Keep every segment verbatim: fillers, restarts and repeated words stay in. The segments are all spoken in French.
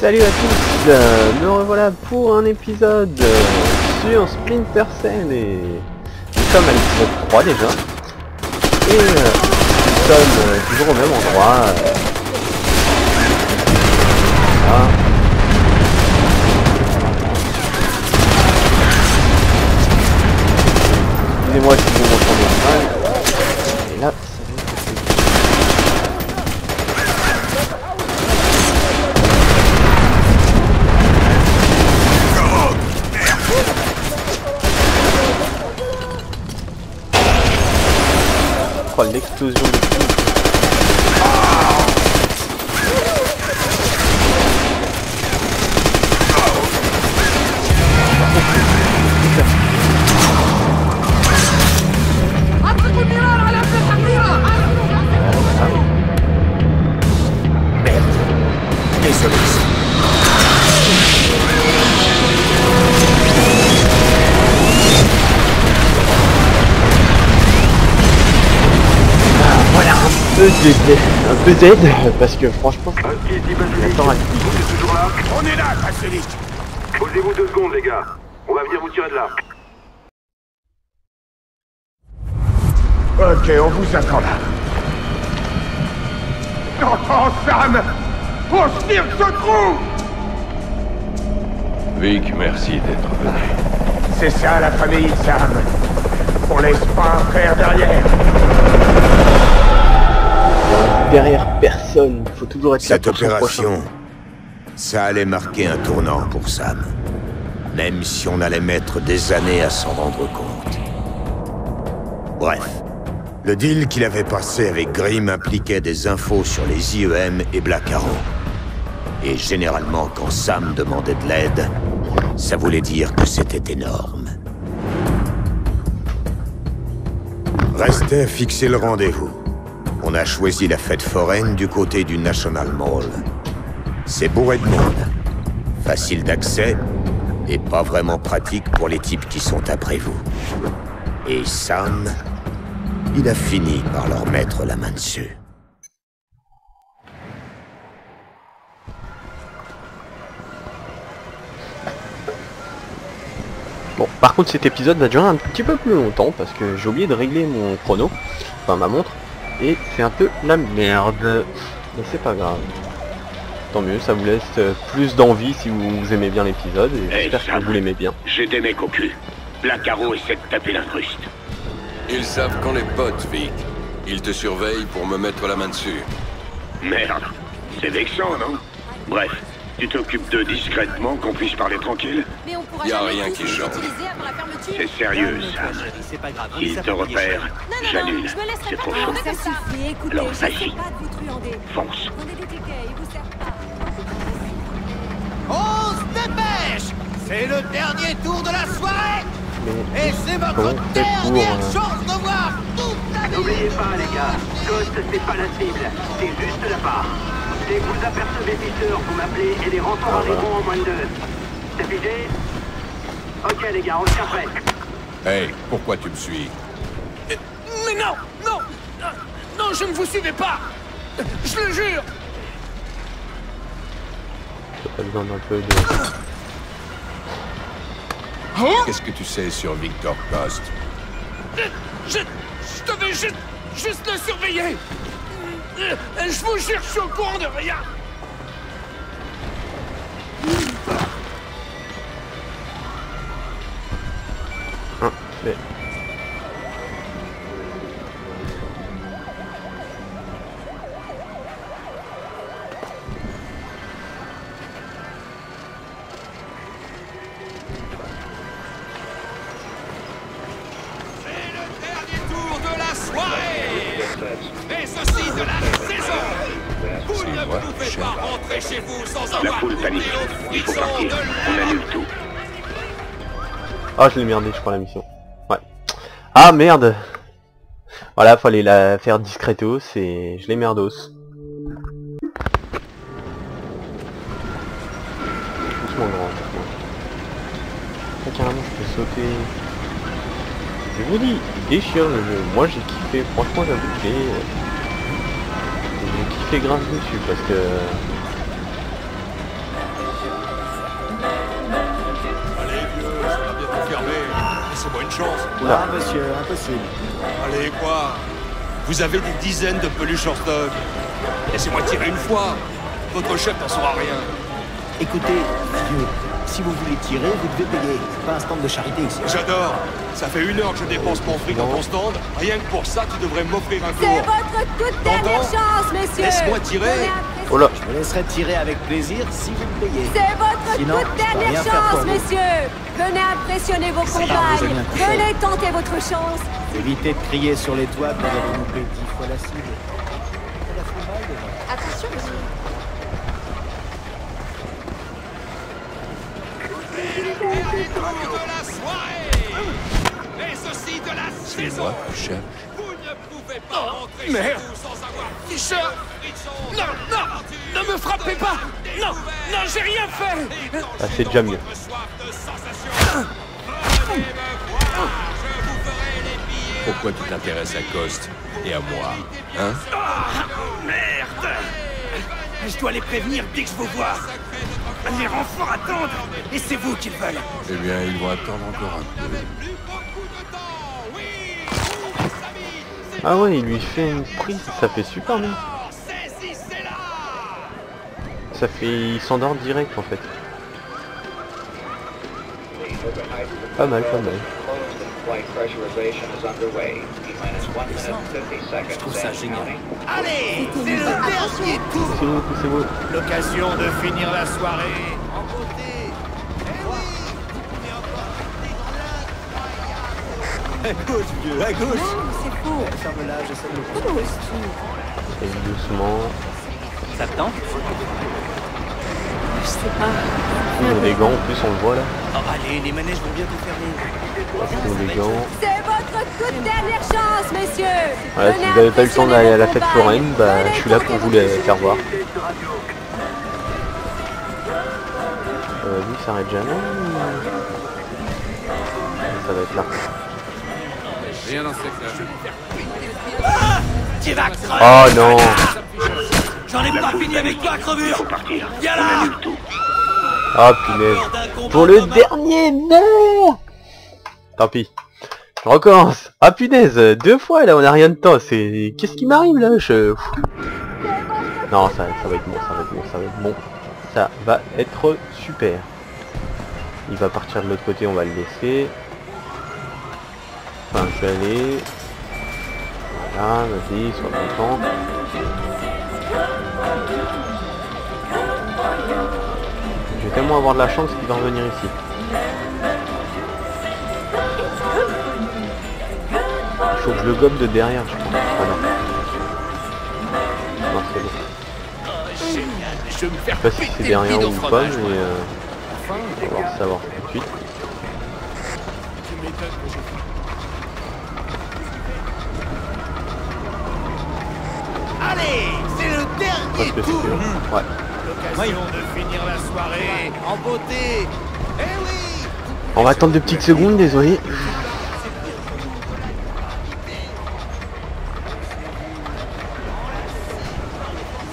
Salut à tous, euh, me revoilà pour un épisode euh, sur Splinter Cell et nous sommes à l'épisode trois déjà et euh, nous sommes euh, toujours au même endroit euh... voilà. Excusez-moi si vous m'entendez mal et là. L'explosion de un peu d'aide parce que franchement ça attend à qui. On est là, Basilic. Posez-vous deux secondes les gars, on va venir vous tirer de là. Ok, on vous attend là. T'entends Sam? On se tire ce trou. Vic, merci d'être venu. C'est ça la famille Sam. On laisse pas un frère derrière. Derrière personne, il faut toujours être là. Cette opération, ça allait marquer un tournant pour Sam. Même si on allait mettre des années à s'en rendre compte. Bref, le deal qu'il avait passé avec Grimm impliquait des infos sur les I E M et Black Arrow. Et généralement, quand Sam demandait de l'aide, ça voulait dire que c'était énorme. Restait fixer le rendez-vous. On a choisi la fête foraine du côté du National Mall. C'est bourré de monde, facile d'accès et pas vraiment pratique pour les types qui sont après vous. Et Sam, il a fini par leur mettre la main dessus. Bon, par contre cet épisode va durer un petit peu plus longtemps parce que j'ai oublié de régler mon chrono, enfin ma montre. Et c'est un peu la merde. Mais c'est pas grave. Tant mieux, ça vous laisse plus d'envie si vous, vous aimez bien l'épisode. Et hey, j'espère Sam, que vous l'aimez bien. J'ai des mecs au cul. Black Arrow essaie de taper l'incruste. Ils savent qu'on est potes, Vic. Ils te surveillent pour me mettre la main dessus. Merde. C'est vexant, non? Bref, tu t'occupes d'eux discrètement, qu'on puisse parler tranquille. Y a rien qui change. C'est sérieux, Sam. Ils te repèrent, j'annule. C'est trop chaud. Alors vas-y, fonce. On se dépêche. C'est le dernier tour de la soirée. Et c'est votre dernière chance de voir toute la vie. N'oubliez pas, les gars, Coste, c'est pas la cible. C'est juste la part. Dès que vous apercevez Fisher, vous m'appelez et les renforts arriveront en moins de deux. T'as pigé? Ok les gars, on se tient prêt. Hey, pourquoi tu me suis? Mais non, non, non, je ne vous suivais pas. Je le jure. J'ai pas besoin d'un peu de... Hein? Qu'est-ce que tu sais sur Victor Coste? Je, je devais juste, juste le surveiller. Je vous cherche au courant de rien. Ah, mais... Ah, je l'ai merdé, je crois, la mission. Ouais. Ah, merde. Voilà, fallait la faire discretos et je l'ai merdos. Doucement, grand. Ah, carrément, je peux sauter. Je vous dis, il déchire le jeu. Moi, j'ai kiffé. Franchement, j'avoue que j'ai... J'ai kiffé grave dessus parce que... Laissez-moi une chance. Oula. Ah, monsieur, impossible. Allez, quoi? Vous avez des dizaines de peluches en stock. Laissez-moi tirer une fois. Votre chef n'en saura rien. Écoutez, vieux, si vous voulez tirer, vous devez payer. C'est pas un stand de charité ici. J'adore. Ça fait une heure que je dépense mon fric dans ton stand. Rien que pour ça, tu devrais m'offrir un tour. C'est votre toute dernière chance, messieurs. Laisse-moi tirer. Oh là. Je me laisserai tirer avec plaisir si vous me payez. C'est votre Sinon, toute dernière chance, messieurs. Venez impressionner vos compagnes. Venez tenter votre chance. Évitez de crier sur les toits, vous allez louper dix fois la cible. Attention, monsieur. C'est moi, Fisher. Oh, merde! Fisher! Non, non! Ne me frappez pas! Non, non, j'ai rien fait! Ah, c'est déjà mieux. Pourquoi tu t'intéresses à Coste et à moi? Hein? Oh, merde! Je dois les prévenir dès que je vous vois. Les renforts attendent, et c'est vous qu'ils veulent. Eh bien, ils vont attendre encore un peu. Ah ouais, il lui fait une prise, ça fait super bien. Ça fait... il s'endort direct en fait. Pas mal, pas mal. Je trouve ça génial. Allez, c'est le dernier tour. C'est beau, c'est beau. L'occasion de finir la soirée en beauté. Eh oui. À gauche, vieux, à gauche. C'est fou. Ferme-la, j'essaie de le faire. Et doucement. Ça te tente? Je sais pas. On a des gants en plus, on le voit là. Oh, allez, les manèges vont bientôt fermer. C'est votre toute dernière chance, messieurs. Voilà, si vous n'avez pas eu le temps d'aller à la fête foraine, bah, je suis là pour vous les faire voir. Euh, lui, ça s'arrête jamais. Ça va être là. Rien dans ce secteur. Oh non! J'en ai pas fini avec toi, crevure! Viens là! Ah punaise! Pour le dernier, non! Tant pis. Je recommence. Ah punaise! Deux fois là, on a rien de temps. C'est... Qu'est-ce qui m'arrive là? Je... Non, ça, ça va être bon, ça va être bon, ça va être bon. Ça va être super. Il va partir de l'autre côté, on va le laisser. Enfin, je vais aller... Voilà, vas-y, sois content. Je vais tellement avoir de la chance qu'il va revenir ici. Il faut que je le gobe de derrière, je crois. Ah non. Non, c'est bon. Je sais pas si c'est derrière ou pas, mais euh, on va savoir tout de suite. Allez, c'est le dernier tour. Ouais. L'occasion de finir la soirée en beauté. Eh oui. On va attendre deux petites secondes, désolé.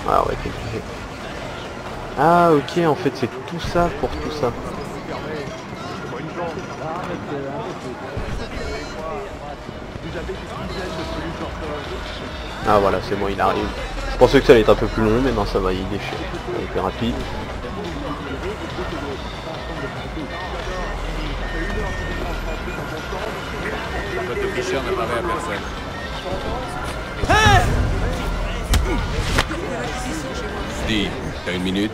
Ah ouais, compliqué. Ah ok, en fait c'est tout ça pour tout ça. Ah voilà, c'est bon, il arrive. Je pensais que ça allait être un peu plus long, mais non, ça va, il déchire. Il était rapide. Dis, t'as une minute?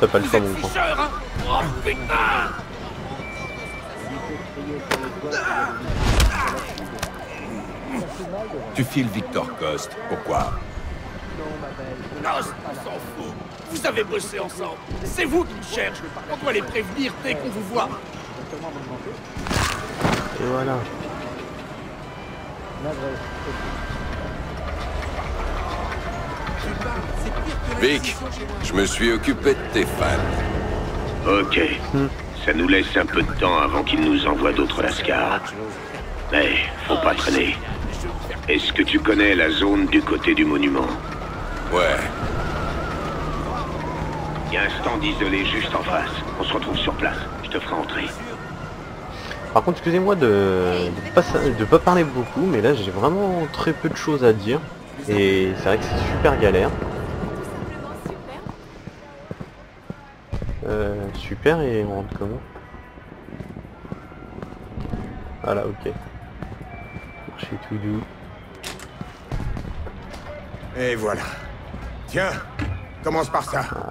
T'as pas le temps, mon grand. Oh putain! Tu files Victor Coste, pourquoi? Coste, on s'en fout. Vous avez bossé ensemble. C'est vous qui me cherchez. On doit les prévenir dès qu'on vous voit. Et voilà. Vic, je me suis occupé de tes fans. Ok. Hmm. Ça nous laisse un peu de temps avant qu'ils nous envoient d'autres lascars. Mais faut pas traîner. Est-ce que tu connais la zone du côté du monument? Ouais. Il y a un stand isolé juste en face. On se retrouve sur place. Je te ferai entrer. Par contre, excusez-moi de ne pas, de pas parler beaucoup, mais là j'ai vraiment très peu de choses à dire. Et c'est vrai que c'est super galère. Euh, super, et on rentre comment? Voilà, ok. Marcher tout doux. Et voilà. Tiens, commence par ça. Ah.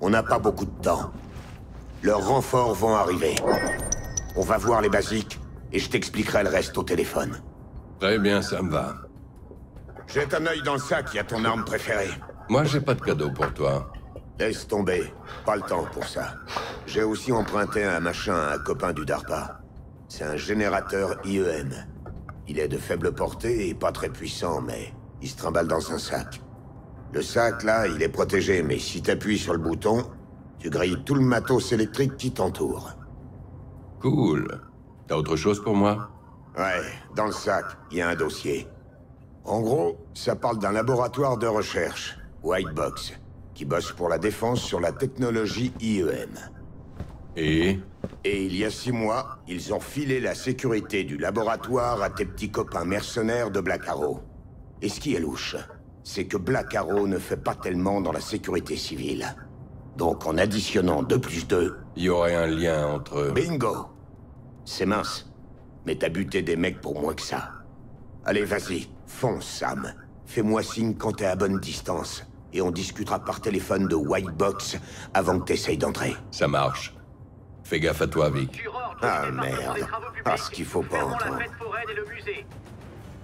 On n'a pas beaucoup de temps. Leurs renforts vont arriver. On va voir les basiques, et je t'expliquerai le reste au téléphone. Très bien, ça me va. Jette un œil dans le sac, il y a ton arme préférée. Moi, j'ai pas de cadeau pour toi. Laisse tomber. Pas le temps pour ça. J'ai aussi emprunté un machin à un copain du DARPA. C'est un générateur I E M. Il est de faible portée et pas très puissant, mais il se trimballe dans un sac. Le sac, là, il est protégé, mais si t'appuies sur le bouton, tu grilles tout le matos électrique qui t'entoure. Cool. T'as autre chose pour moi? Ouais, dans le sac, il y a un dossier. En gros, ça parle d'un laboratoire de recherche, Whitebox, qui bosse pour la défense sur la technologie I E M. Et Et il y a six mois, ils ont filé la sécurité du laboratoire à tes petits copains mercenaires de Black Arrow. Et ce qui est louche, c'est que Black Arrow ne fait pas tellement dans la sécurité civile. Donc en additionnant deux plus deux... Il y aurait un lien entre... Bingo! C'est mince, mais t'as buté des mecs pour moins que ça. Allez, vas-y, fonce, Sam. Fais-moi signe quand t'es à bonne distance, et on discutera par téléphone de Whitebox avant que t'essayes d'entrer. Ça marche. Fais gaffe à toi, Vic. Ah merde, ah ce qu'il faut pas entendre.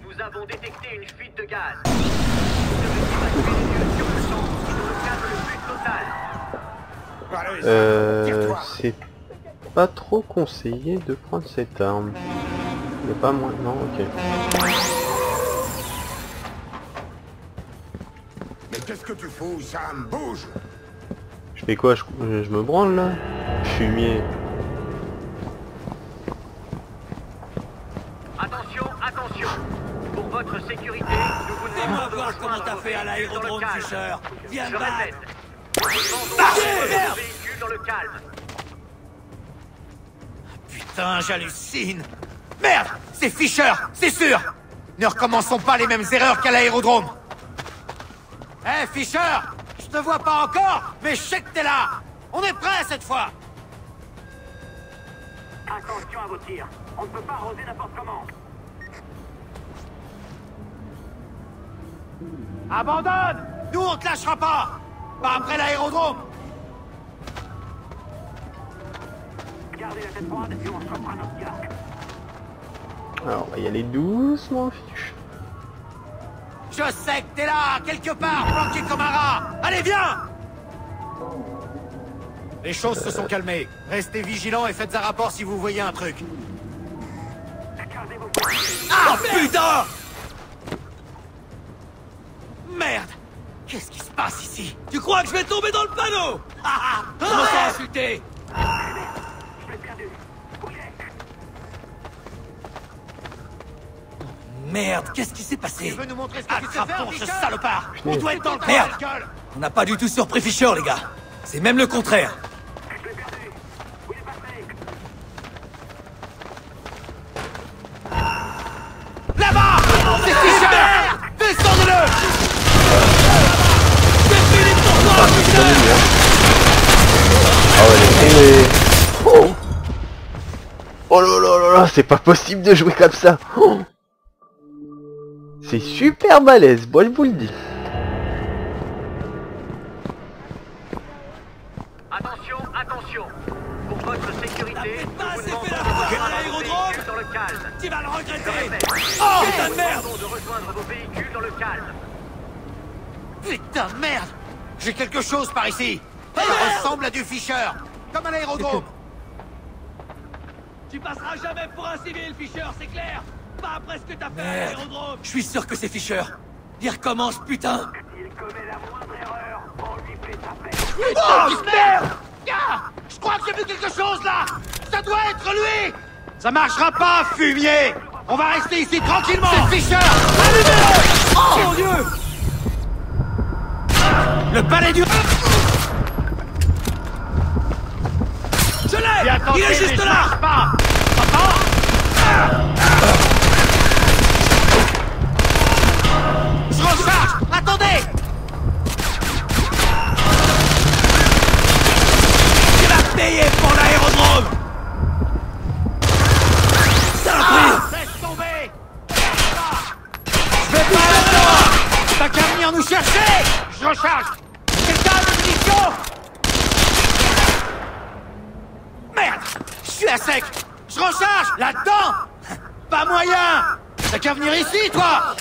Nous avons détecté une fuite de gaz. Nous devons évacuer les lieux sur le champ et nous recadrons le but total. Euh... C'est pas trop conseillé de prendre cette arme. Mais pas moins... Non, ok. Mais qu'est-ce que tu fous, Sam? Bouge! Je fais quoi? Je, je me branle là? Fumier. Attention, attention. Pour votre sécurité, nous vous demandons de voir comment t'as fait à l'aérodrome Fisher. Viens là. Arrête! Véhicule dans le calme. Putain, j'hallucine. Merde, c'est Fisher, c'est sûr. Ne recommençons pas les mêmes erreurs qu'à l'aérodrome. Hé, hey, Fisher, je te vois pas encore, mais je sais que t'es là. On est prêt cette fois! Attention à vos tirs. On ne peut pas arroser n'importe comment. Abandonne! Nous, on te lâchera pas! Pas après l'aérodrome! Gardez la tête froide et on se reprend notre garde. Alors, on va y aller doucement, fichu. Je sais que t'es là, quelque part, planqué comme un rat! Allez, viens! Les choses se sont calmées. Restez vigilants et faites un rapport si vous voyez un truc. Ah putain! Merde! Qu'est-ce qui se passe ici? Tu crois que je vais tomber dans le panneau? Ah, ah, on s'est insulté. Merde, qu'est-ce qui s'est passé? Attrapons ce salopard! On doit être dans le merde! On n'a pas du tout surpris Fisher, les gars. C'est même le contraire. Là-bas! C'est Fisher! Descendez-le! C'est fini pour toi, Fisher! Oh, elle est tombée! Oh! Oh là là là là, c'est pas possible de jouer comme ça! Oh. C'est super balèze, bon, je vous le dis. Tu vas le regretter! Oh putain de merde! De rejoindre vos véhicules dans le calme. Putain de merde! J'ai quelque chose par ici! Ça ressemble à du Fisher! Comme à l'aérodrome! Tu passeras jamais pour un civil, Fisher, c'est clair! Pas après ce que t'as fait à l'aérodrome! Je suis sûr que c'est Fisher! Il recommence, putain! Il commet la moindre erreur, on lui fait taper! Oh merde! Je crois que j'ai vu quelque chose là! Ça doit être lui! Ça marchera pas, fumier! On va rester ici tranquillement! C'est Fisher! Allumez-le! Oh mon dieu! Le palais du... Je l'ai! Il est juste là. Papa. Je recharge. Attendez. Tu vas payer pour l'aérodrome. Saloperie. Laisse tomber. Je vais pas là-dedans. T'as qu'à venir nous chercher. Je recharge. Quelqu'un a une mission. Merde. Je suis à sec. Je recharge. Là-dedans. Pas moyen. T'as qu'à venir ici, toi.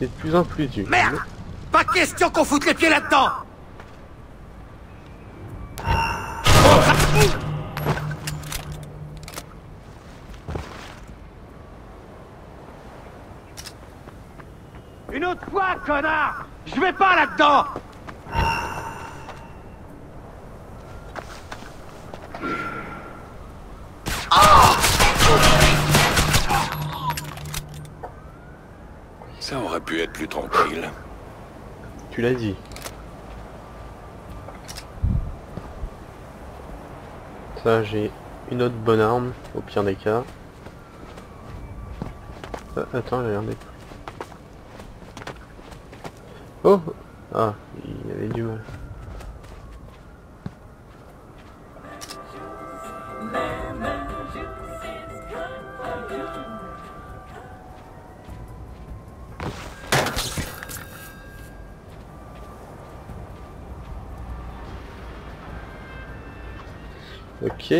C'est de plus en plus dur. Merde! Pas question qu'on foute les pieds là-dedans! Une autre fois, connard! Je vais pas là-dedans! Ça aurait pu être plus tranquille. Tu l'as dit. Ça, j'ai une autre bonne arme, au pire des cas. Ah, attends, j'ai un des... Oh! Ah, il avait du mal. Ok.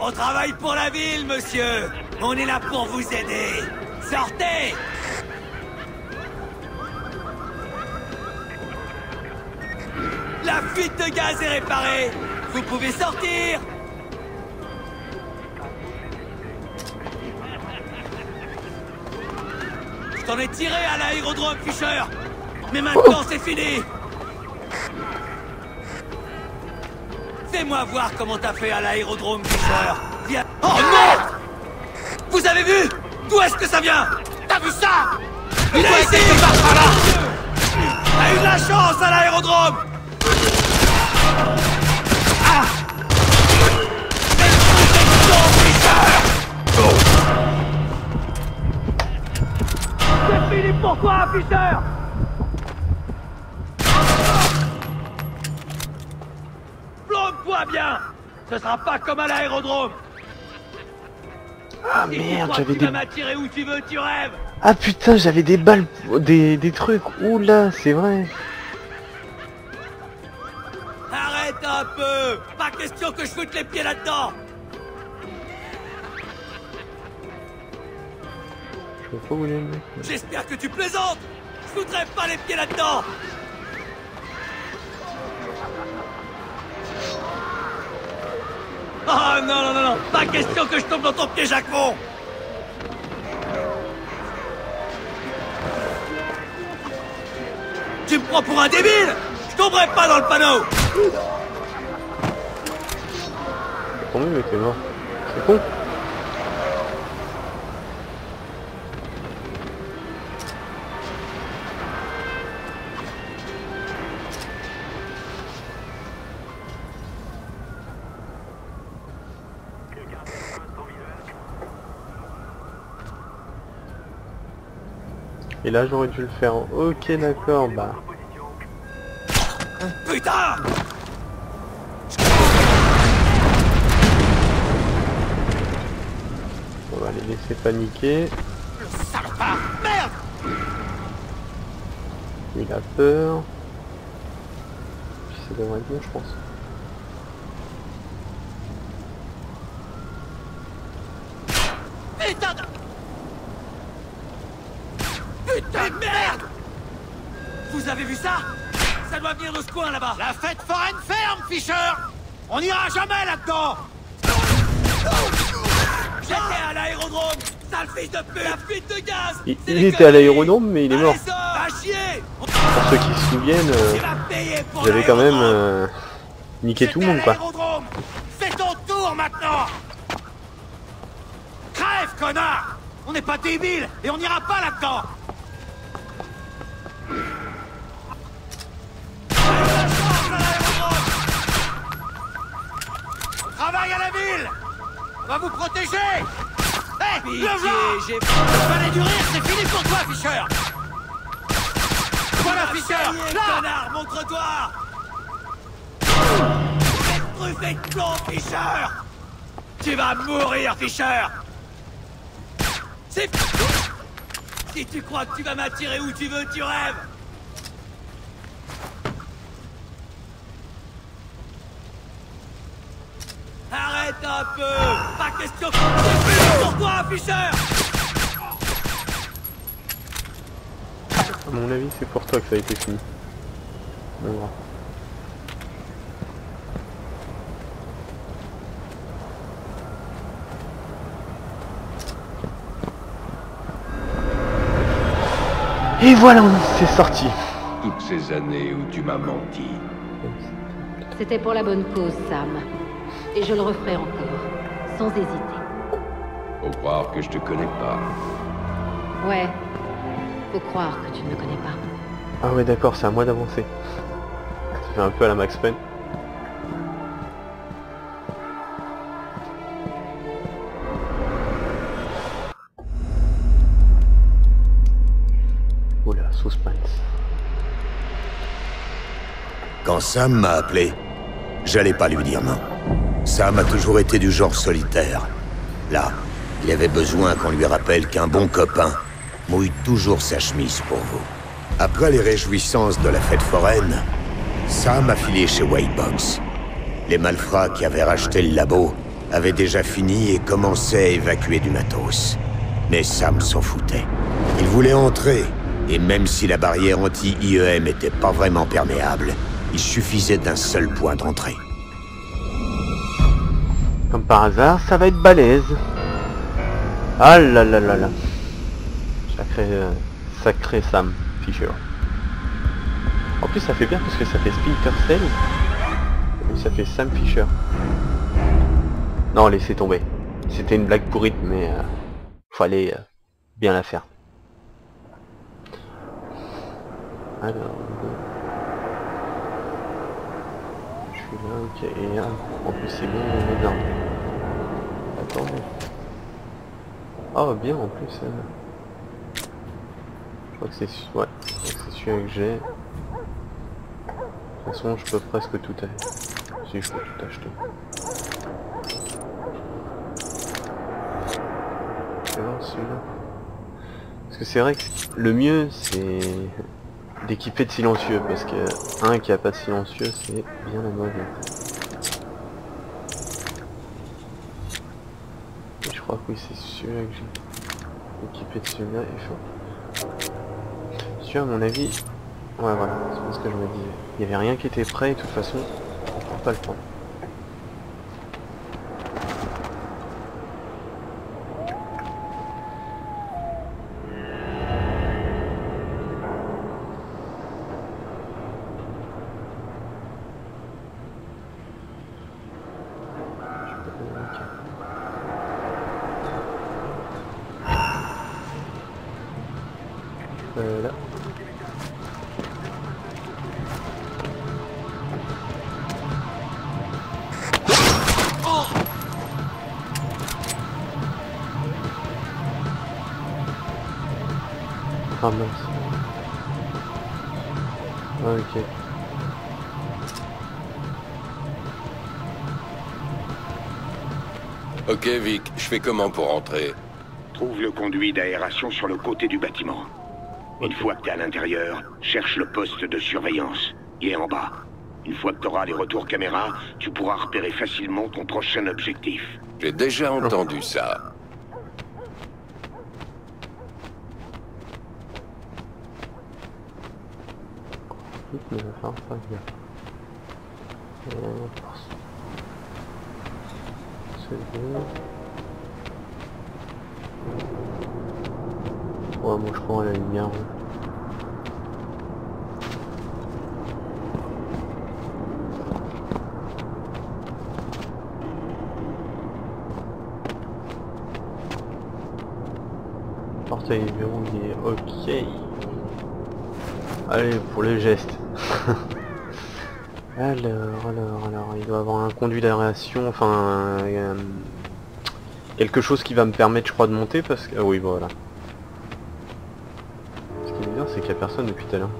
On travaille pour la ville, monsieur. On est là pour vous aider. Sortez! La fuite de gaz est réparée. Vous pouvez sortir. T'en es tiré à l'aérodrome, Fisher. Mais maintenant, oh, c'est fini. Fais-moi voir comment t'as fait à l'aérodrome, Fisher. Viens... Oh, merde! Vous avez vu? D'où est-ce que ça vient? T'as vu ça? Il, Il est ici! T'as eu de la chance à l'aérodrome! Ah. C'est une protection, Fisher. Oh. Fini pour toi, Fisher! Plombe-toi bien! Ce sera pas comme à l'aérodrome! Ah si merde, j'avais des... m'attirer où tu veux, tu rêves! Ah putain, j'avais des balles... Des, des trucs... Oula, c'est vrai! Arrête un peu! Pas question que je foute les pieds là-dedans! J'espère que tu plaisantes. Je foutrais pas les pieds là-dedans. Oh non, non, non, non. Pas question que je tombe dans ton pied, Jacquemont. Tu me prends pour un débile. Je tomberai pas dans le panneau. Tant mieux, mais t'es mort. C'est con. Et là j'aurais dû le faire en... Ok d'accord, bah... Putain! On va les laisser paniquer. Merde! Il a peur. Ça devrait être bon, je pense. Vous avez vu ça? Ça doit venir de ce coin là-bas. La fête foraine ferme, Fisher. On n'ira jamais là-dedans. J'étais à l'aérodrome. Sale fils de pute. La fuite de gaz. Il, il était à l'aérodrome mais il est mort. Pour ceux qui se souviennent, euh, vous avez quand même euh, niqué tout le monde, quoi. C'est ton tour maintenant. Crève, connard. On n'est pas débiles et on n'ira pas là-dedans. Travaille à la ville. On va vous protéger. Hé, hey, le vent. Le palais du rire, c'est fini pour toi, Fisher. Voilà, Fisher. Là, connard, montre-toi. Vous êtes truffé de plomb, Fisher. Tu vas mourir, Fisher. C'est fou. Si tu crois que tu vas m'attirer où tu veux, tu rêves. Arrête un peu. Pas question. C'est fini pour toi, Fisher. À mon avis, c'est pour toi que ça a été fini. On va voir. Et voilà, c'est sorti. Toutes ces années où tu m'as menti. C'était pour la bonne cause, Sam. Et je le referai encore, sans hésiter. Faut croire que je te connais pas. Ouais. Faut croire que tu ne me connais pas. Ah ouais, d'accord, c'est à moi d'avancer. Ça fait un peu à la Max Payne. Quand Sam m'a appelé, j'allais pas lui dire non. Sam a toujours été du genre solitaire. Là, il avait besoin qu'on lui rappelle qu'un bon copain mouille toujours sa chemise pour vous. Après les réjouissances de la fête foraine, Sam a filé chez Whitebox. Les malfrats qui avaient racheté le labo avaient déjà fini et commençaient à évacuer du matos. Mais Sam s'en foutait. Il voulait entrer, et même si la barrière anti-I E M n'était pas vraiment perméable, il suffisait d'un seul point d'entrée. Comme par hasard, ça va être balèze. Ah là là là là. Sacré, euh, sacré Sam Fisher. En plus, ça fait bien parce que ça fait Splinter Cell. Et ça fait Sam Fisher. Non, laissez tomber. C'était une blague pourrite, mais euh, fallait euh, bien la faire. Alors... Euh... Ok, et en plus c'est bien énorme. Attendez. Oh bien en plus. Euh... Je crois que c'est ouais, celui que j'ai. De toute façon je peux presque tout acheter. Si je peux tout acheter. Je vais voir celui-là. Parce que c'est vrai que le mieux c'est d'équiper de silencieux, parce que un qui a pas de silencieux c'est bien la mode. Et je crois que oui c'est celui-là que j'ai équipé de celui-là et faut. Celui-là à mon avis. Ouais voilà, c'est parce que je me disais. Il n'y avait rien qui était prêt et de toute façon on prend pas le temps. Ah mince. Ah, ok. Ok Vic, je fais comment pour rentrer? Trouve le conduit d'aération sur le côté du bâtiment. Une fois que t'es à l'intérieur, cherche le poste de surveillance. Il est en bas. Une fois que t'auras les retours caméra, tu pourras repérer facilement ton prochain objectif. J'ai déjà entendu ça. Mais va faire pas bien. C'est bon. Ouais, moi je prends la lumière. Ouais. portail est verrouillé, ok. Allez, pour les gestes. alors, alors, alors, il doit avoir un conduit d'aération, enfin... Euh, quelque chose qui va me permettre, je crois, de monter, parce que... Ah oui, bon, voilà. Ce qui est bizarre, c'est qu'il n'y a personne depuis tout à l'heure.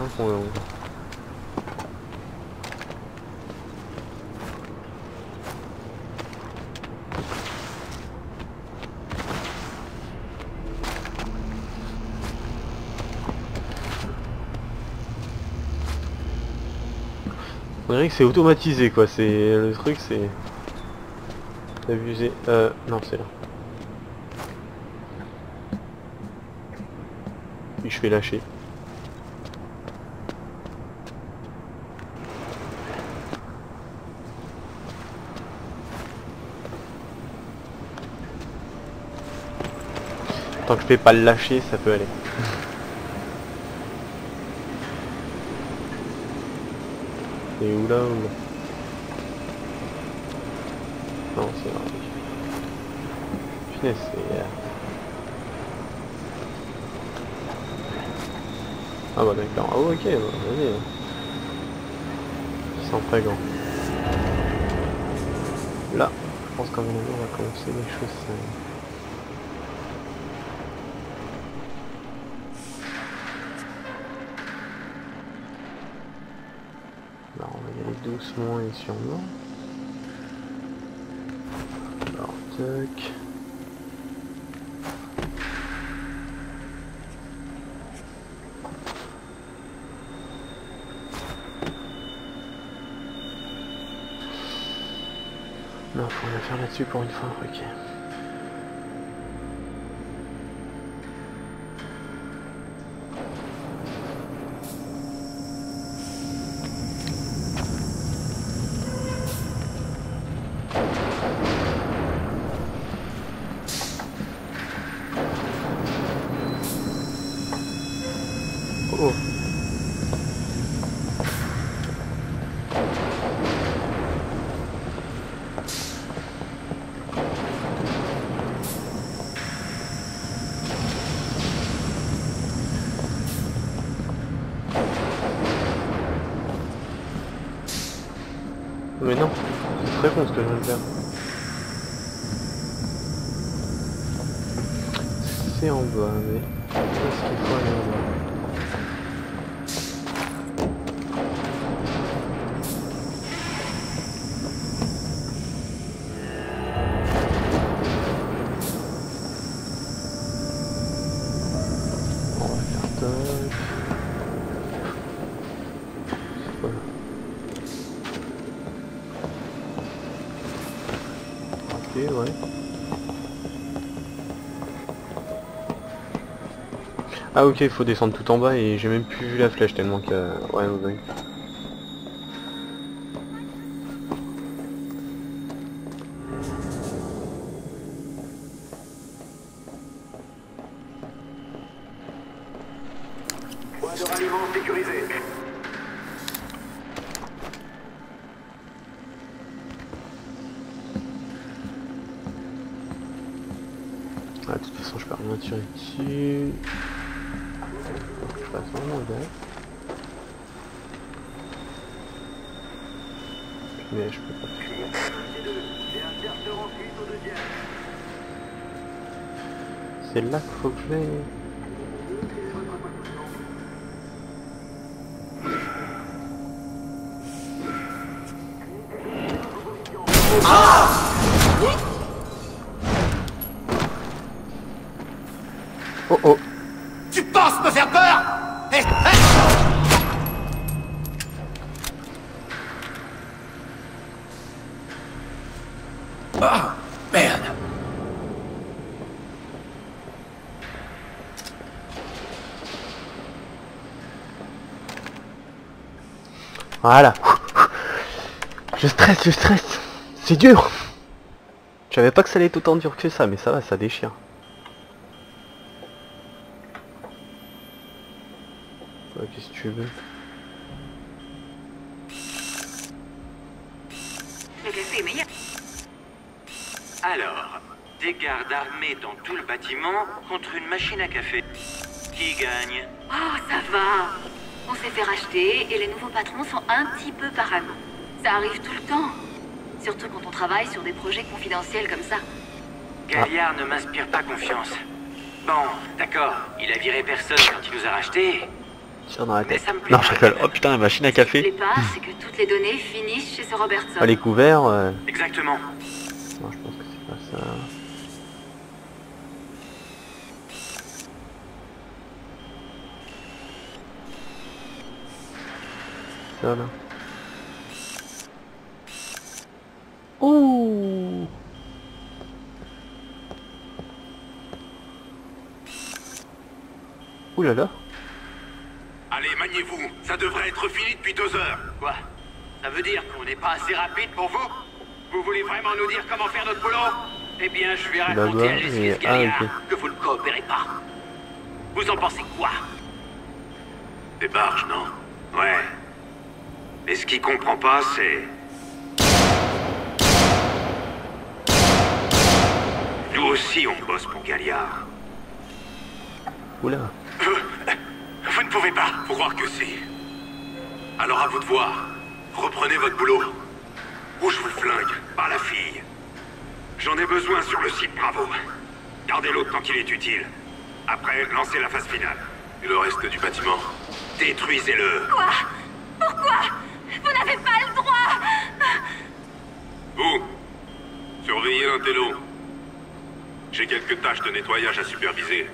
Donc, on... On dirait que c'est automatisé quoi, c'est le truc c'est abusé. Euh non c'est là. Puis je vais lâcher. Tant que je vais pas le lâcher, ça peut aller. Et où là, où là. Non, c'est vrai. Putain, c'est... Ah bah d'accord. Ah ok, bah, vas-y. Je sens pas grand. Là, je pense qu'à mon avis, on va commencer les choses... Euh... doucement et sûrement. Alors, tac. Non, faut rien faire là-dessus pour une fois, ok. Mais non, c'est très con ce que je viens de faire. C'est en bas, mais... Qu'est-ce qu'il faut aller en bas ? Ah ok, il faut descendre tout en bas et j'ai même plus vu la flèche tellement que... Ouais, vous voyez. Point de ralliement sécurisé. Ah, de toute façon, je peux rien tirer dessus. Pas vraiment bien. Mais je peux pas. C'est là qu'il faut que je vais. Oh oh. Tu penses me faire peur? Ah, merde. Voilà. Je stresse, je stresse. C'est dur. Je savais pas que ça allait être autant dur que ça, mais ça va, ça déchire. Ouais, qu'est-ce que tu veux? Alors, des gardes armés dans tout le bâtiment contre une machine à café. Qui gagne? Oh, ça va! On s'est fait racheter et les nouveaux patrons sont un petit peu parano. Ça arrive tout le temps. Surtout quand on travaille sur des projets confidentiels comme ça. Gaillard ne m'inspire pas confiance. Bon, d'accord, il a viré personne quand il nous a rachetés. Tiens dans la tête. Non, je rigole. Oh putain, la machine à café. Ce qui me plaît pas, c'est que toutes les données finissent chez ce Robertson. Oh, les couverts. Euh... Exactement. Non, je pense que c'est pas ça. Ça là. Ouh. Ouh là là. Allez, maniez-vous, ça devrait être fini depuis deux heures. Quoi? Ça veut dire qu'on n'est pas assez rapide pour vous? Vous voulez vraiment nous dire comment faire notre boulot? Eh bien, je vais raconter à Justice Gaillard que vous ne coopérez pas. Vous en pensez quoi? Des barges, non? Ouais. Mais ce qu'il comprend pas, c'est... Nous aussi, on bosse pour Gaillard. Oula. Vous ne pouvez pas. Faut croire que si. Alors à vous de voir. Reprenez votre boulot. Ou je vous le flingue. Par la fille. J'en ai besoin sur le site, bravo. Gardez l'autre tant qu'il est utile. Après, lancez la phase finale. Et le reste du bâtiment, détruisez-le. Quoi? Pourquoi? Vous n'avez pas le droit. Vous, surveillez l'intello. J'ai quelques tâches de nettoyage à superviser.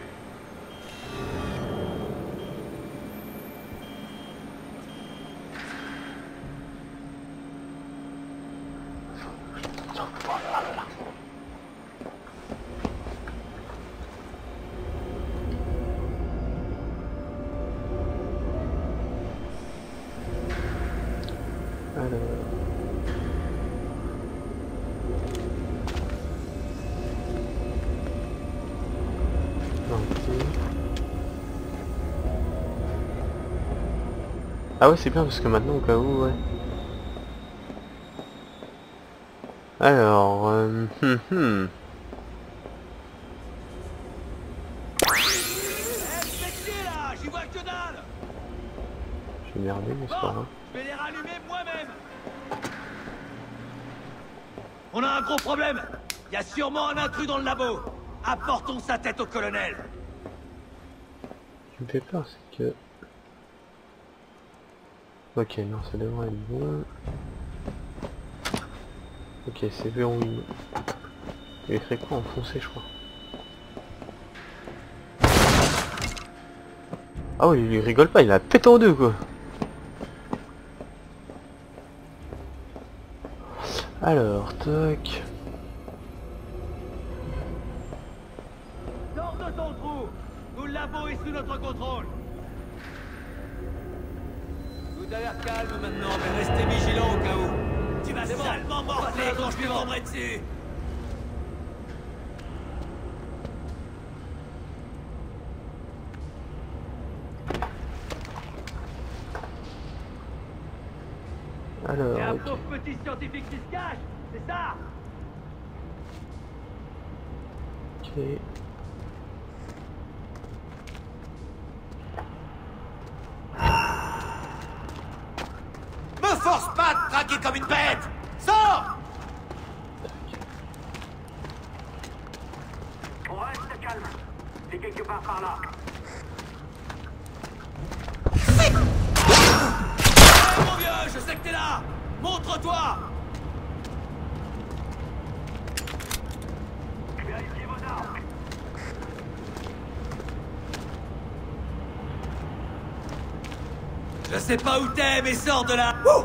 Ah ouais, c'est bien parce que maintenant au cas où, ouais. Alors, euh, hum, hum. J'ai merdé, mais c'est pas grave. Je vais les rallumer moi-même. On a un gros problème. Il y a sûrement un intrus dans le labo. Apportons sa tête au colonel. Je me fais peur, c'est que... Ok, non, ça devrait être bon. Ok, c'est verrouillé. Il écrit quoi en foncé, je crois. Ah oui, il rigole pas, il a pété en deux, quoi. Alors, toc. Sors de ton trou. Nous l'avons sous notre contrôle. Vous avez l'air calme maintenant, mais restez vigilants au cas où. Tu vas seulement morfler quand je vais tomber dessus. Alors... C'est un pauvre petit scientifique qui se cache, c'est ça? Ok... Comme une bête. Sors. On reste calme. C'est quelque part par là. Hey, mon vieux, je sais que t'es là. Montre-toi. Vérifiez vos armes. Je sais pas où t'es, mais sors de là. Ouh.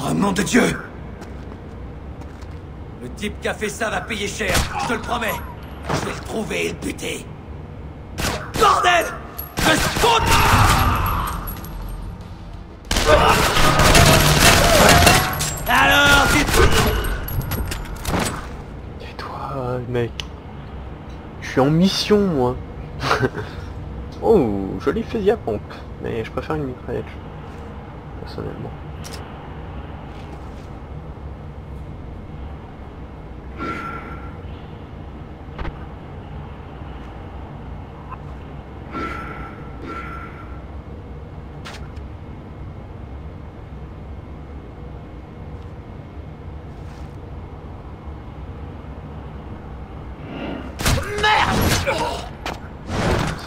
Oh, nom de Dieu! Le type qui a fait ça va payer cher, je te le promets! Je vais le trouver et le buter! Bordel! Je spawn! Alors, dis... Tais-toi, mec! Je suis en mission, moi! Oh, joli fusil à pompe! Mais je préfère une mitraillette, personnellement.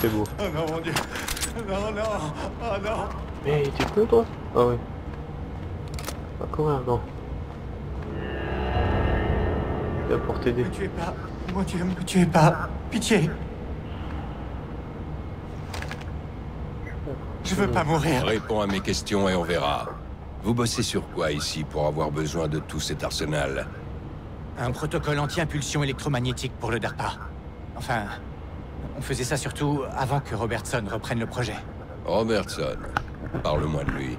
c'est beau. Oh non mon dieu. Non non. Oh non. Mais tu peux toi? Ah oui. Pas courir, non. Je suis là pour t'aider. Ne me tuez pas. Mon dieu, me tuez pas. Pitié. Je veux pas mourir. Réponds à mes questions et on verra. Vous bossez sur quoi ici pour avoir besoin de tout cet arsenal? Un protocole anti-impulsion électromagnétique pour le DARPA. Enfin, on faisait ça surtout avant que Robertson reprenne le projet. Robertson, parle-moi de lui.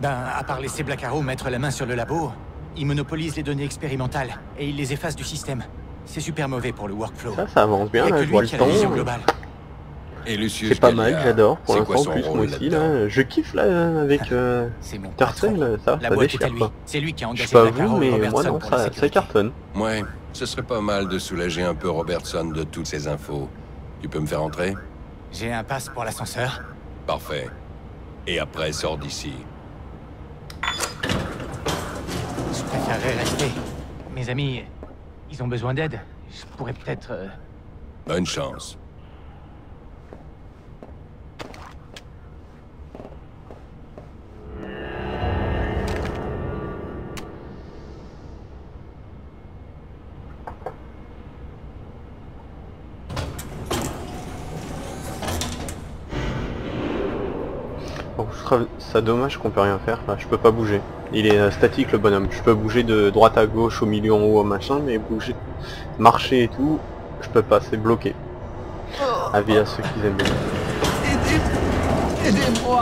Ben, à part laisser Black Arrow mettre la main sur le labo, il monopolise les données expérimentales et il les efface du système. C'est super mauvais pour le workflow. Ça, ça avance bien, là, je vois le temps. C'est pas mal, j'adore. Pour l'instant, en plus, moi aussi, là, je kiffe, là, avec euh, Tarsen, là, ça, ça déchire, quoi. Je sais pas vous, mais moi, non, ça, ça cartonne. Ouais, ce serait pas mal de soulager un peu Robertson de toutes ces infos. Tu peux me faire entrer? J'ai un pass pour l'ascenseur. Parfait. Et après, sors d'ici. Je préférerais rester. Mes amis, ils ont besoin d'aide. Je pourrais peut-être... Euh... Bonne chance. Ça dommage qu'on peut rien faire, là. Je peux pas bouger. Il est euh, statique le bonhomme. Je peux bouger de droite à gauche, au milieu, en haut, machin, mais bouger, marcher et tout, je peux pas, c'est bloqué. Avis à ceux qui aiment. Aidez-moi.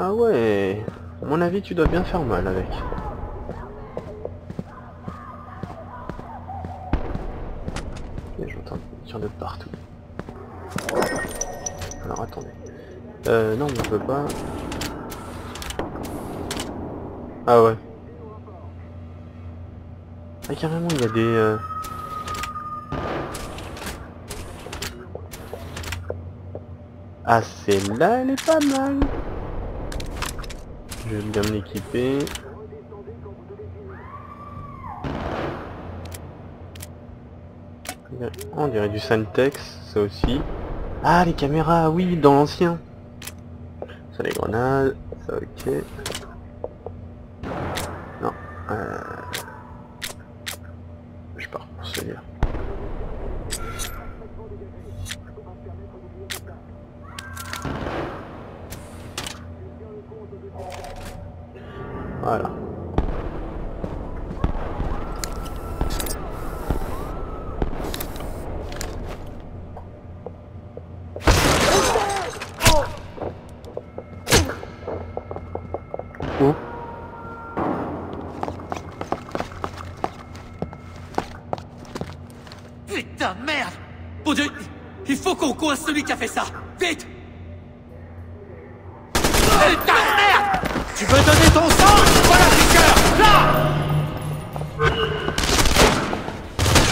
Ah ouais, à mon avis tu dois bien faire mal avec. Ok, j'entends des tirs de partout. Alors attendez. Euh non, on peut pas. Ah ouais. Ah carrément il y a des... Euh... Ah celle-là elle est pas mal. Je vais bien m'équiper. On dirait du Santex, ça aussi. Ah, les caméras, oui, dans l'ancien. Ça, les grenades, ça, ok. Non. Euh... Je pars pour celui-là. Voilà. Oh. Putain, merde. Bon Dieu, il faut qu'on coince celui qui a fait ça. Vite. Putain, merde. Tu veux donner ton sang? Voilà, Victor! Là!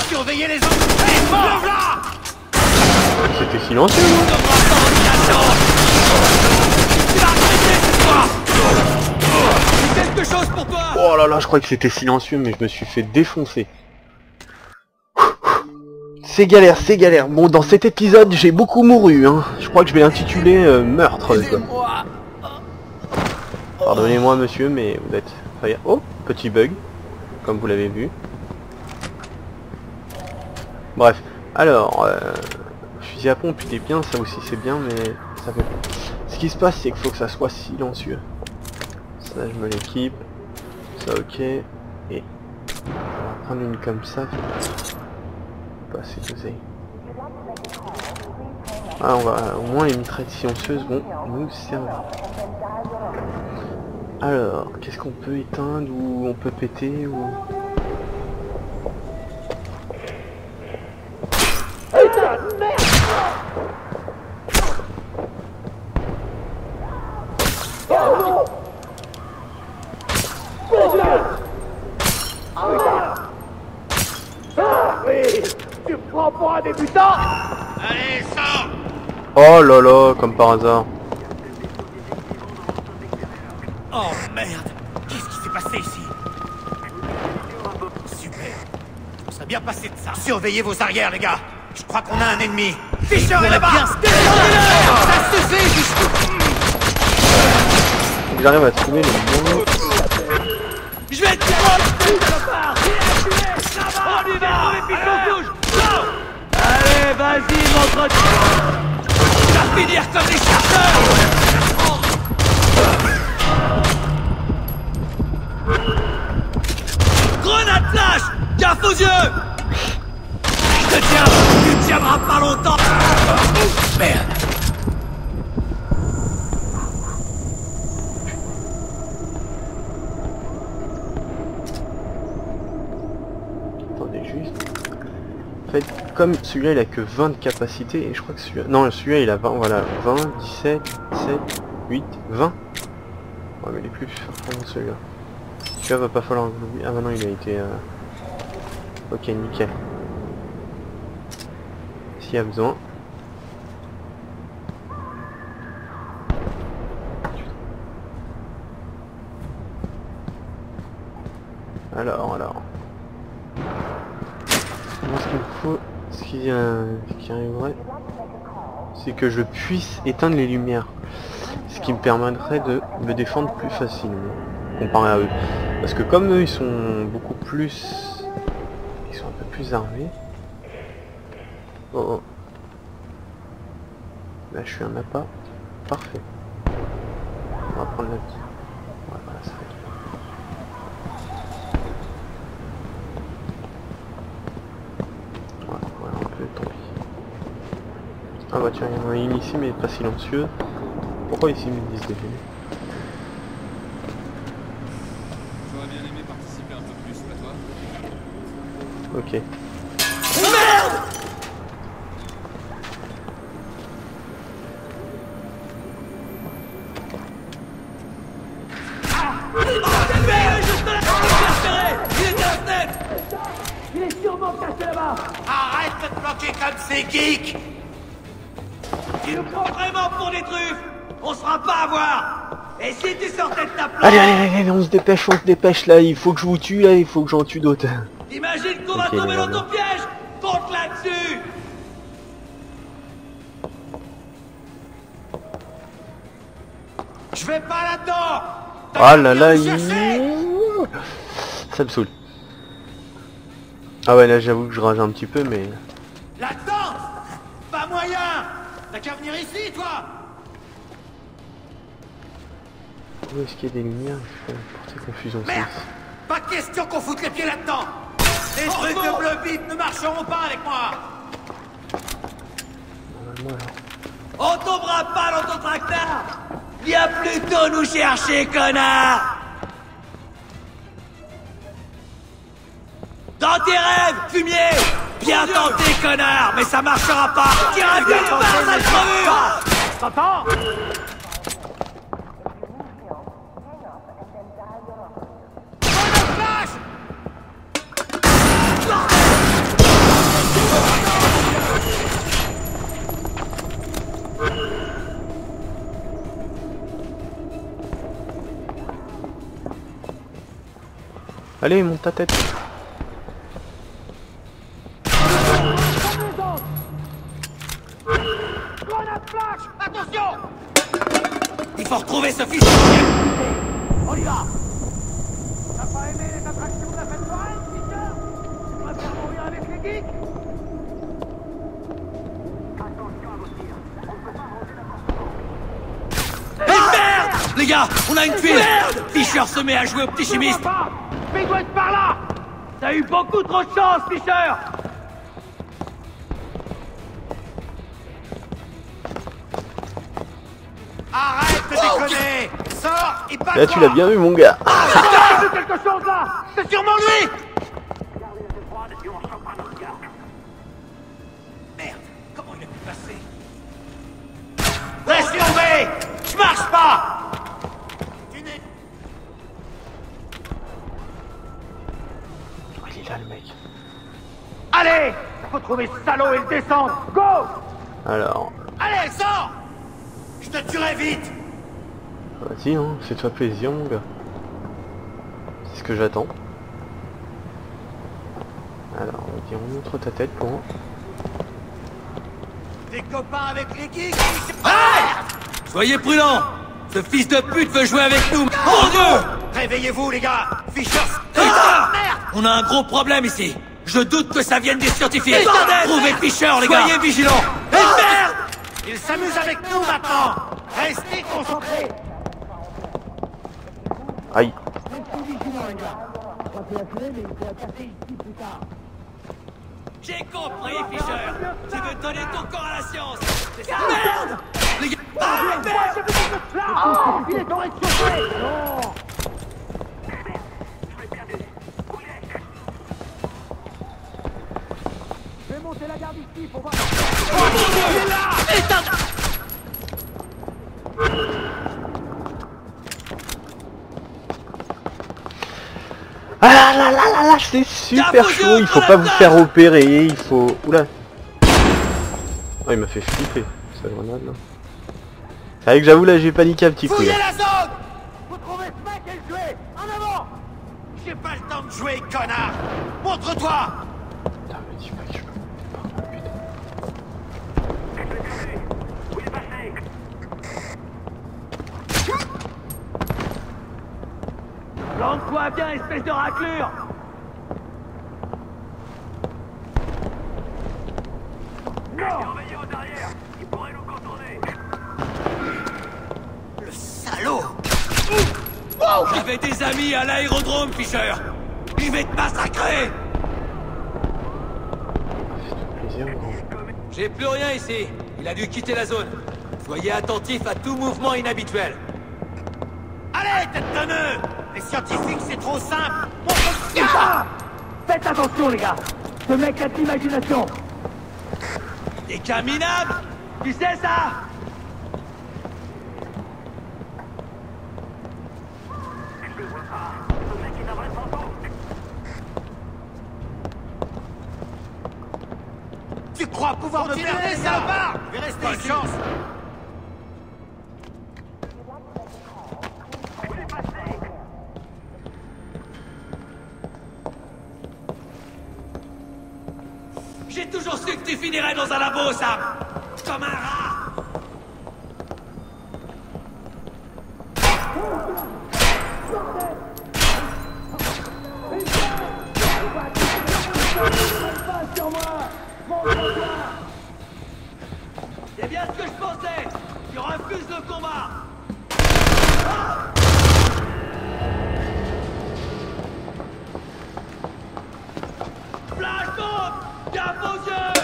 Surveillez les autres! Hé, mort là! C'était silencieux, non? Tu vas arrêter cette fois! J'ai quelque chose pour toi! Oh là là, je croyais que c'était silencieux, mais je me suis fait défoncer. C'est galère, c'est galère. Bon, dans cet épisode, j'ai beaucoup mouru, hein. Je crois que je vais l'intituler euh, meurtre. Pardonnez-moi monsieur, mais vous êtes... Oh, petit bug, comme vous l'avez vu. Bref, alors, euh, fusil à pompe, il est bien, ça aussi c'est bien, mais ça fait... Ce qui se passe, c'est qu'il faut que ça soit silencieux. Ça, je me l'équipe. Ça, ok. Et... On va prendre une comme ça. Pas assez dosé. Ah, on va... Au moins, les mitraillettes silencieuses vont nous servir. Alors, qu'est-ce qu'on peut éteindre ou on peut péter ou... pour un débutant. Allez, sors. Oh là là, comme par hasard. Oh merde, qu'est-ce qui s'est passé ici? Super, on s'est bien passé de ça. Surveillez vos arrières, les gars. Je crois qu'on a un ennemi. Fisher est là-bas. Ça suffit jusqu'au... J'arrive à trouver les bons. Je vais te tirer à la... On y va. Allez, vas-y, montre. Ça va finir comme des chercheurs. Grenade flash. Gaffe aux yeux. Je te tiens. Tu ne tiendras pas longtemps. Merde. Comme celui-là il a que vingt de capacité et je crois que celui-là... Non, celui-là il a vingt, voilà, vingt, dix-sept, dix-sept, huit, vingt. Ouais mais il est plus fort que celui-là. Celui-là va pas falloir... Ah bah non, il a été... Euh... Ok, nickel. S'il y a besoin. Alors, alors... Moi ce qu'il me faut... Ce qui, euh, qui arriverait, c'est que je puisse éteindre les lumières. Ce qui me permettrait de me défendre plus facilement, comparé à eux. Parce que comme eux, ils sont beaucoup plus... Ils sont un peu plus armés. Oh, oh. Là, je suis un appât. Parfait. On va prendre la petite. Ouais, voilà, ça fait. Ah bah tiens, il y en a une ici mais pas silencieux. Pourquoi ici ils me disent des films? J'aurais bien aimé participer un peu plus, pas toi? Ok. Merde! Il est sûrement caché là-bas! Arrête de te planquer comme ces geeks! Tu nous prends vraiment pour des truffes! On se fera pas avoir! Et si tu sortais de ta planche... Allez, allez, allez, on se dépêche, on se dépêche, là, il faut que je vous tue, là, il faut que j'en tue d'autres. Imagine qu'on okay, va tomber dans ton piège! Compte là-dessus! Je vais pas là-dedans! Ah là là, il... Ça me saoule. Ah ouais, là, j'avoue que je rage un petit peu, mais... Là-dedans! Pas moyen! T'as qu'à venir ici, toi! Où est-ce qu'il y a des lumières? Je vais porter confusion. Merde! Pas question qu'on foute les pieds là-dedans! Les trucs de bleu bite ne marcheront pas avec moi! Normalement, alors... On tombera pas dans ton tracteur! Viens plutôt nous chercher, connard! Dans tes rêves, fumier! Bien tenté, connard, mais ça marchera pas! Tire bien les barres à crevure! T'entends? Allez, monte ta tête! Il faut retrouver ce fils. On y va. T'as pas aimé les attractions de la fête foraine, Peter? Tu vas faire mourir avec les geeks? Attention à vos tirs. On peut pas manger n'importe quoi. Mais merde! Les gars, on a une tuile. Fisher se met à jouer au petit chimiste. Fais-toi de par là. T'as eu beaucoup trop de chance, Fisher. Arrête de déconner! Sors et pas de... Là, tu l'as bien vu, mon gars! Ah, c'est quelque chose, là! C'est sûrement lui! Merde, comment il a pu passer? Laisse tomber! Je marche pas! Tu n'es... Oh, il est là, le mec. Allez, faut trouver ce salaud et le descendre. Go! Alors... Allez, sors! Je te tuerai vite! Vas-y, hein, fais-toi plaisir, mon gars. C'est ce que j'attends. Alors, on dit, on montre ta tête pour moi. T'es copain avec les geeks? Ah! Soyez prudents! Ce fils de pute veut jouer avec nous! Mon Dieu! Réveillez-vous, les gars! Fisher! Ah! Merde! On a un gros problème ici! Je doute que ça vienne des scientifiques! Trouvez Fisher, les gars! Soyez vigilants! Et merde! Ils s'amusent avec nous maintenant! Restez concentrés! Aïe! J'ai compris, Fisher! Tu veux donner ton corps à la science! Merde! Les gars! Ah, merde! Oh, il est dans les chaussées! Non! Je vais monter la garde ici pour voir... Oh mon Dieu! Il est là! Éteins! Ah là là là là là! C'est super chaud! Il faut pas vous faire opérer, il faut... Oula! Oh, il m'a fait flipper, sa grenade là. C'est vrai que j'avoue, là j'ai paniqué un petit coup. Fouillez la zone! Vous trouvez ce mec et le tuez! En avant! J'ai pas le temps de jouer, connard! Montre-toi! Putain, mais dis pas que je peux pas. Putain. Où est passé? Plante-toi bien, espèce de raclure! J'avais des amis à l'aérodrome, Fisher. Je vais te massacrer. J'ai plus rien ici. Il a dû quitter la zone. Soyez attentifs à tout mouvement inhabituel. Allez, tête de nœud. Les scientifiques, c'est trop simple. Montre-toi. Faites attention, les gars. Ce mec a de l'imagination. Des caminables. Tu sais ça? Tu crois pouvoir me tirer ça va? Je vais rester ici. Chance. J'ai toujours su que tu finirais dans un labo, Sam. Comme un rat. C'est bien ce que je pensais! Tu refuses le combat! Ah, flash bomb! Garde vos yeux!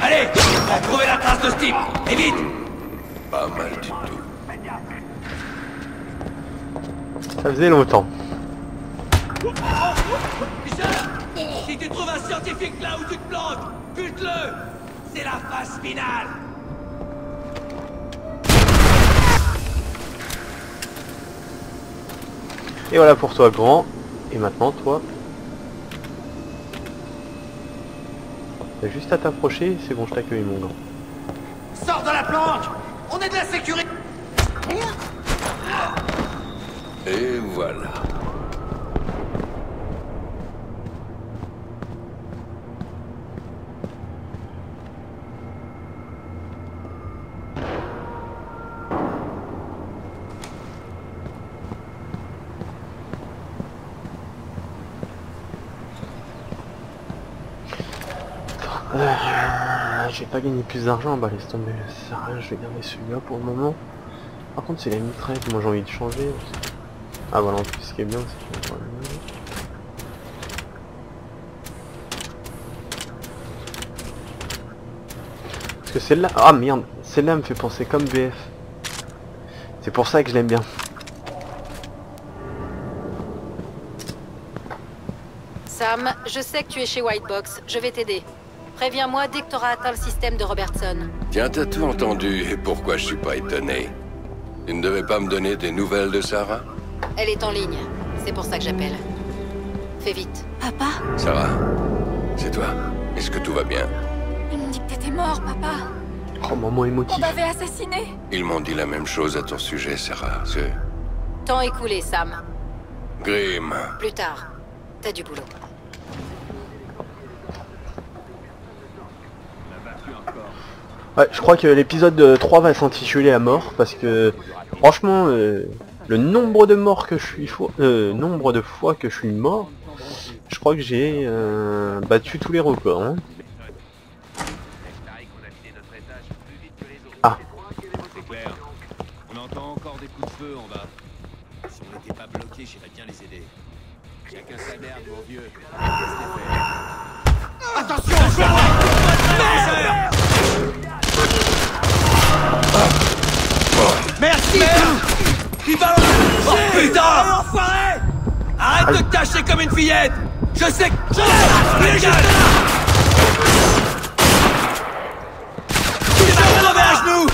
Allez! On va trouver la trace de ce type! Et vite! Pas mal du tout. Ça faisait longtemps. Si tu trouves un scientifique là où tu te plantes, bute-le! C'est la phase finale! Et voilà pour toi, grand. Et maintenant, toi... T'as juste à t'approcher, c'est bon, je t'accueille, mon grand. Sors de la planque! On est de la sécurité! Et voilà. J'ai pas gagné plus d'argent, bah laisse tomber, ça sert à rien, je vais garder celui-là pour le moment. Par contre c'est la mitraille, moi j'ai envie de changer. Ah voilà, en plus ce qui est bien c'est que... Parce que celle-là... Ah merde, celle-là me fait penser comme B F. C'est pour ça que je l'aime bien. Sam, je sais que tu es chez Whitebox, je vais t'aider. Préviens-moi dès que t'auras atteint le système de Robertson. Tiens, t'as tout entendu, et pourquoi je suis pas étonné. Tu ne devais pas me donner des nouvelles de Sarah? Elle est en ligne. C'est pour ça que j'appelle. Fais vite. Papa? Sarah, c'est toi. Est-ce que tout va bien? Ils m'ont dit que t'étais mort, papa. Oh, moment émotif. On t'avait assassiné. Ils m'ont dit la même chose à ton sujet, Sarah. C'est... Temps écoulé, Sam. Grimm. Plus tard. T'as du boulot. Ouais, je crois que l'épisode trois va s'intituler à mort parce que franchement euh, le nombre de morts que je suis fo euh, nombre de fois que je suis mort, je crois que j'ai euh, battu tous les records. Hein. Ah. C'est clair. On entend encore des coups de feu en bas. Si on n'était pas bloqué, j'irais bien les aider. Chacun sa merde, mon vieux. Attention, merci. Il balance. Oh putain. Arrête de te tâcher comme une fillette. Je sais que... Les gars, il va tomber à genoux.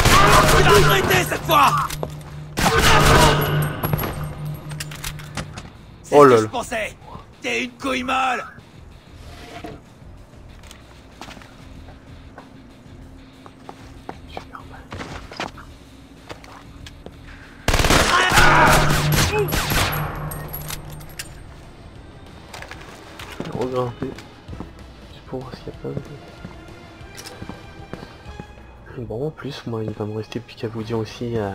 Il va regretter cette fois. Oh là là. Je pensais. T'es une couille molle. Regrimper. C'est pour voir s'il n'y a pas de... Bon, en plus, moi, il va me rester plus qu'à vous dire aussi euh,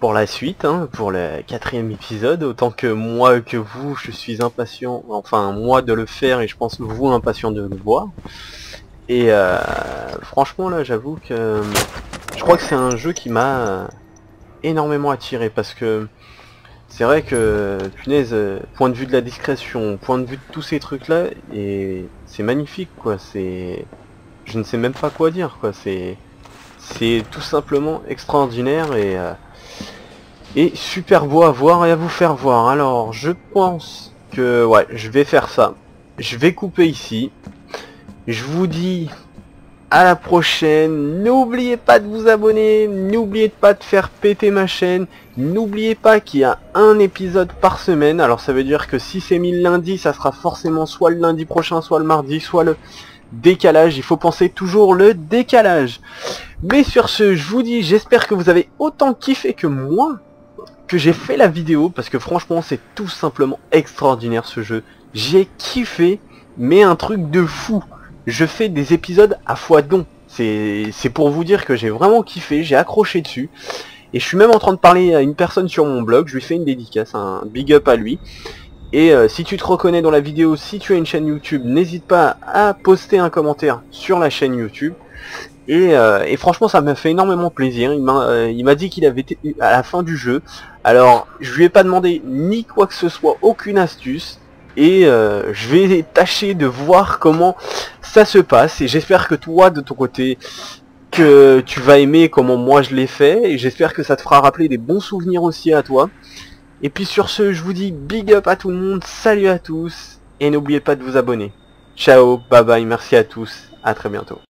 pour la suite, hein, pour le quatrième épisode. Autant que moi que vous, je suis impatient, enfin, moi de le faire et je pense vous impatient de le voir. Et euh, franchement, là, j'avoue que je crois que c'est un jeu qui m'a euh, énormément attiré parce que... C'est vrai que, punaise, point de vue de la discrétion, point de vue de tous ces trucs-là, et c'est magnifique, quoi, c'est... Je ne sais même pas quoi dire, quoi, c'est... C'est tout simplement extraordinaire et... Euh... Et super beau à voir et à vous faire voir. Alors, je pense que, ouais, je vais faire ça. Je vais couper ici. Je vous dis... à la prochaine, n'oubliez pas de vous abonner, n'oubliez pas de faire péter ma chaîne, n'oubliez pas qu'il y a un épisode par semaine, alors ça veut dire que si c'est mis le lundi, ça sera forcément soit le lundi prochain, soit le mardi, soit le décalage, il faut penser toujours le décalage. Mais sur ce, je vous dis, j'espère que vous avez autant kiffé que moi, que j'ai fait la vidéo, parce que franchement c'est tout simplement extraordinaire ce jeu, j'ai kiffé, mais un truc de fou. Je fais des épisodes à foison, c'est pour vous dire que j'ai vraiment kiffé, j'ai accroché dessus. Et je suis même en train de parler à une personne sur mon blog, je lui fais une dédicace, un big up à lui. Et euh, si tu te reconnais dans la vidéo, si tu as une chaîne YouTube, n'hésite pas à poster un commentaire sur la chaîne YouTube. Et, euh, et franchement ça m'a fait énormément plaisir, il m'a euh, dit qu'il avait été à la fin du jeu. Alors je lui ai pas demandé ni quoi que ce soit, aucune astuce. Et euh, je vais tâcher de voir comment ça se passe. Et j'espère que toi, de ton côté, que tu vas aimer comment moi je l'ai fait. Et j'espère que ça te fera rappeler des bons souvenirs aussi à toi. Et puis sur ce, je vous dis big up à tout le monde. Salut à tous. Et n'oubliez pas de vous abonner. Ciao, bye bye, merci à tous. À très bientôt.